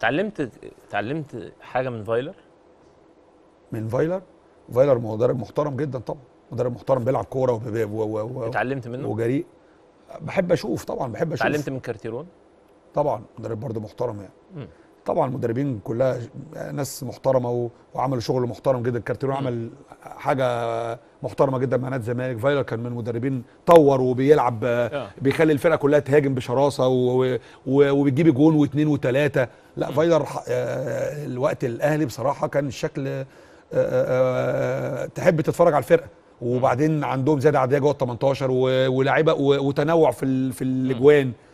اتعلمت حاجه من فايلر؟ من فايلر؟ فايلر مدرب محترم جدا طبعا، مدرب محترم بيلعب كوره اتعلمت منه؟ وجريء. بحب اشوف طبعا، بحب اشوف. اتعلمت من كارتيرون؟ طبعا مدرب برضه محترم يعني. طبعا المدربين كلها ناس محترمه وعملوا شغل محترم جدا. كارتيرون عمل حاجه محترمه جدا مع نادي الزمالك. فايلر كان من المدربين طور وبيلعب بيخلي الفرقه كلها تهاجم بشراسه وبتجيب جون واثنين وثلاثه. لا فايلر الوقت الاهلي بصراحه كان الشكل تحب تتفرج على الفرقه، وبعدين عندهم زياده عدديه جوه ال 18 ولاعيبه وتنوع في الاجوان.